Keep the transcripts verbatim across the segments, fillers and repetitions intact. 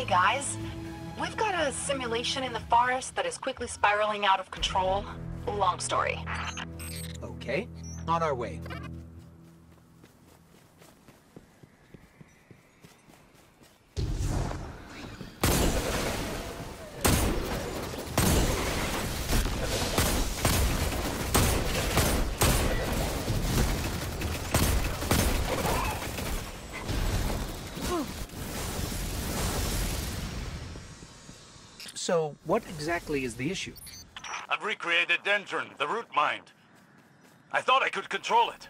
Hey guys, we've got a simulation in the forest that is quickly spiraling out of control. Long story. Okay, on our way. So, what exactly is the issue? I've recreated Dendron, the root mind. I thought I could control it.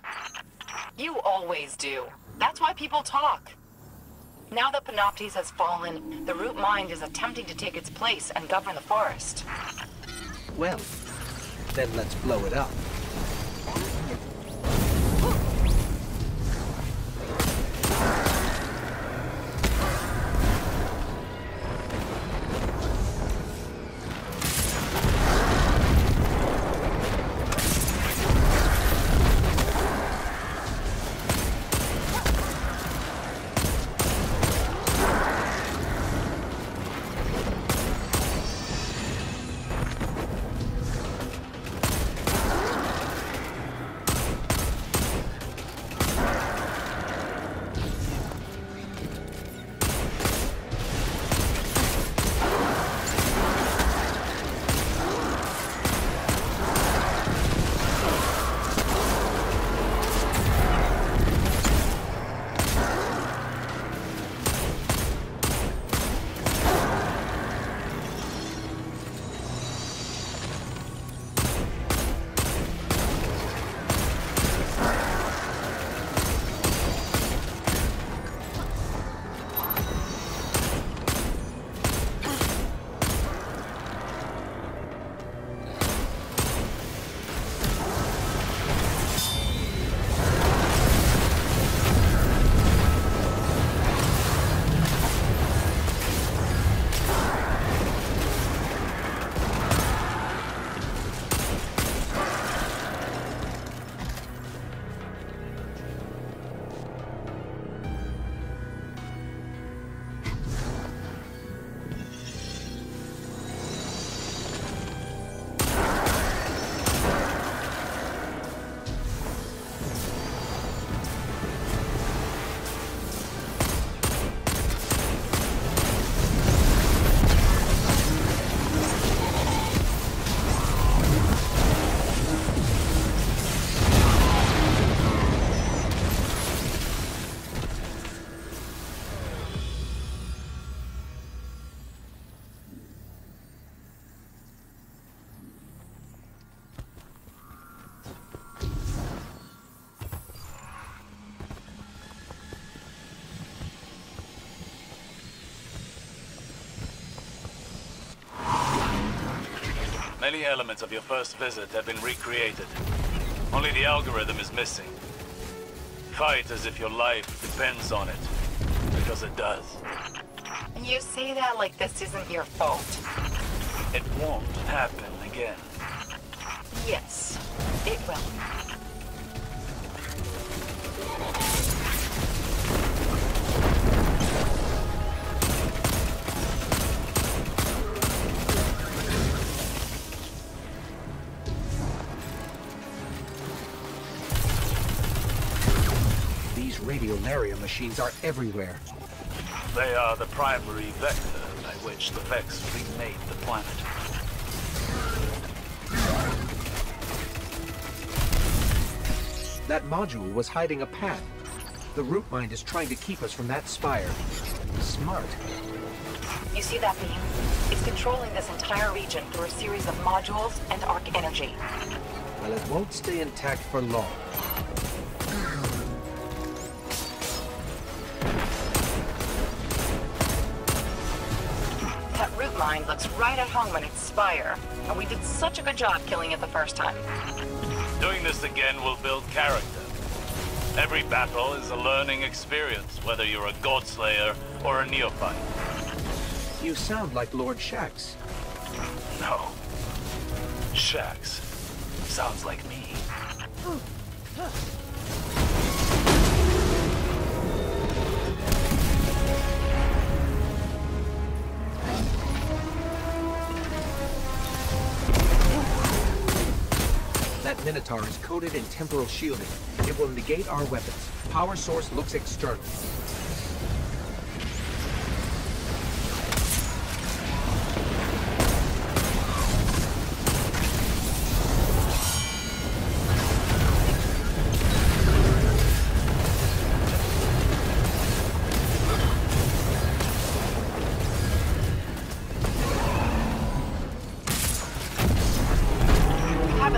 You always do. That's why people talk. Now that Panoptes has fallen, the root mind is attempting to take its place and govern the forest. Well, then let's blow it up. Many elements of your first visit have been recreated. Only the algorithm is missing. Fight as if your life depends on it, because it does. You say that like this isn't your fault. It won't happen again. Yes, it will. Radiolaria machines are everywhere. They are the primary vector by which the Vex remade the planet. That module was hiding a path. The root mind is trying to keep us from that spire. Smart. You see that beam? It's controlling this entire region through a series of modules and arc energy. Well, it won't stay intact for long. Mind looks right at home in its spire, and we did such a good job killing it the first time. Doing this again will build character. Every battle is a learning experience, whether you're a godslayer or a neophyte. You sound like Lord Shaxx. No. Shaxx sounds like me. Minotaur is coated in temporal shielding. It will negate our weapons. Power source looks external.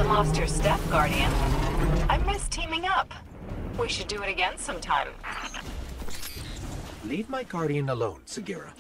Lost your step, Guardian. I miss teaming up. We should do it again sometime. Leave my Guardian alone, Sagira.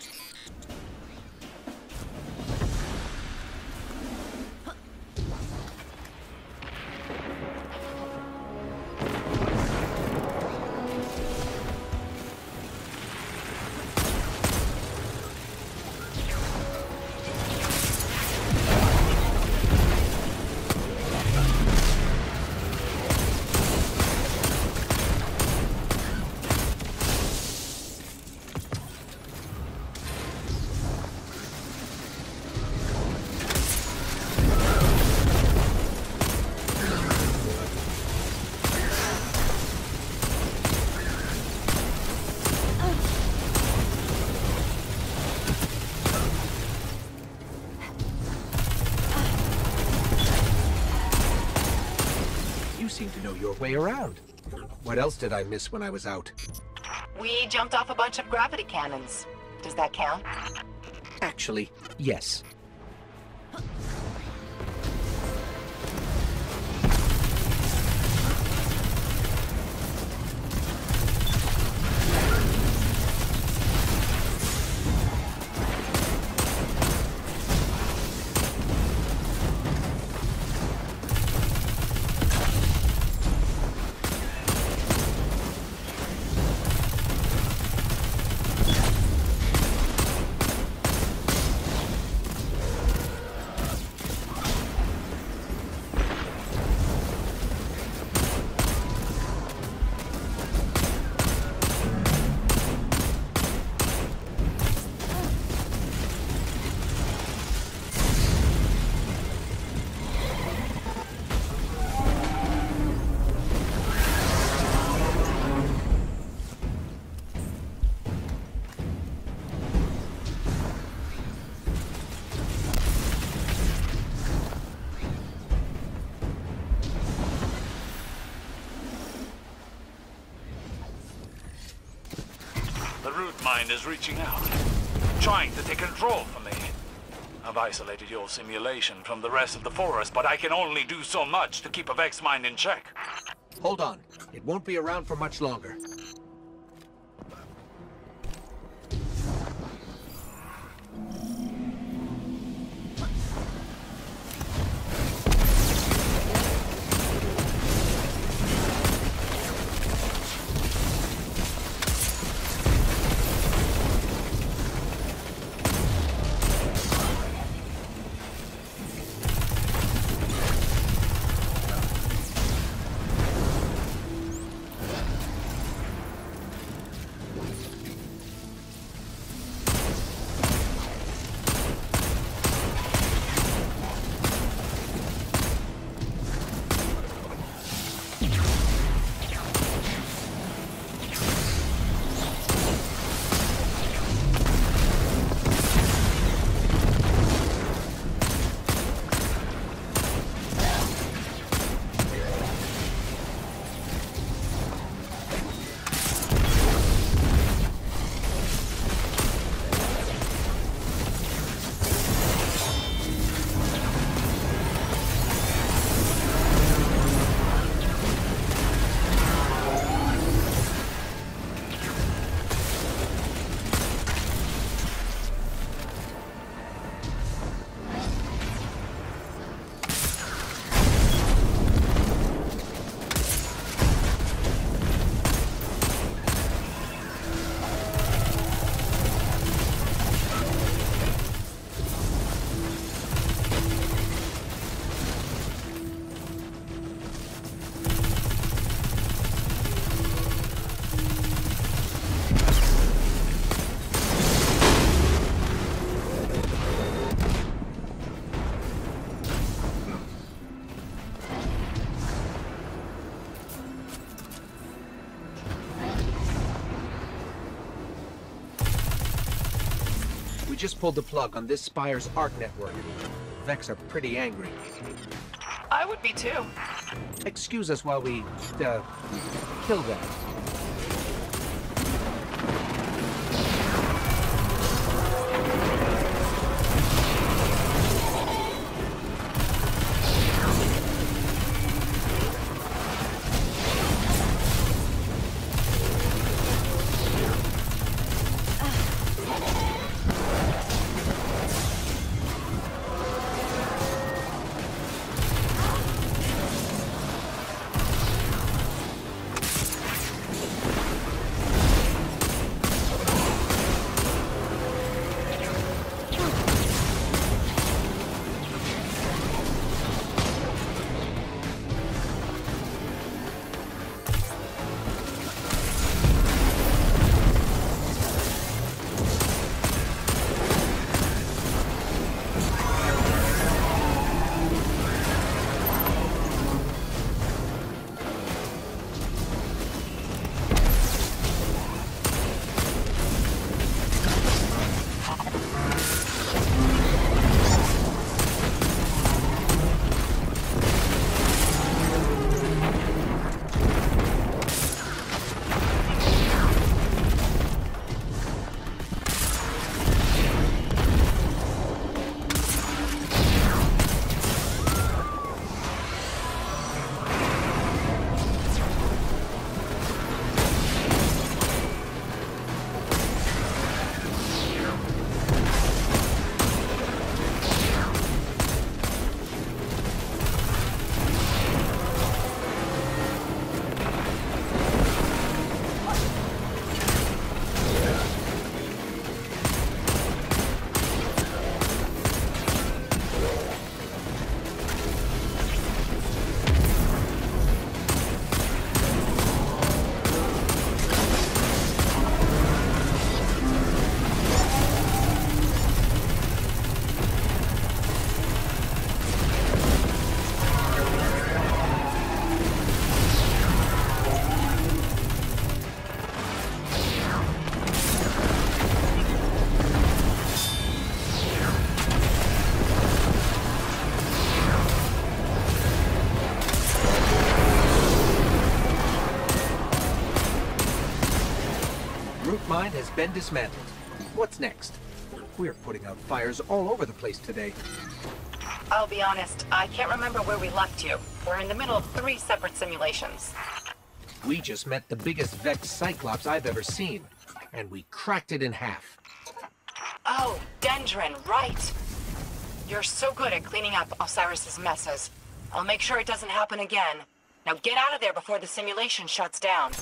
Seem to know your way around. What else did I miss when I was out? We jumped off a bunch of gravity cannons. Does that count? Actually, yes. Is reaching out, trying to take control from me. I've isolated your simulation from the rest of the forest, but I can only do so much to keep a Vex mind in check. Hold on. It won't be around for much longer. just pulled the plug on this spire's arc network. Vex are pretty angry. I would be too. Excuse us while we, uh, kill them. Mine has been dismantled. What's next? We're putting out fires all over the place today. I'll be honest, I can't remember where we left you. We're in the middle of three separate simulations. We just met the biggest Vex Cyclops I've ever seen, and we cracked it in half. Oh, Dendron, right. You're so good at cleaning up Osiris's messes. I'll make sure it doesn't happen again. Now get out of there before the simulation shuts down.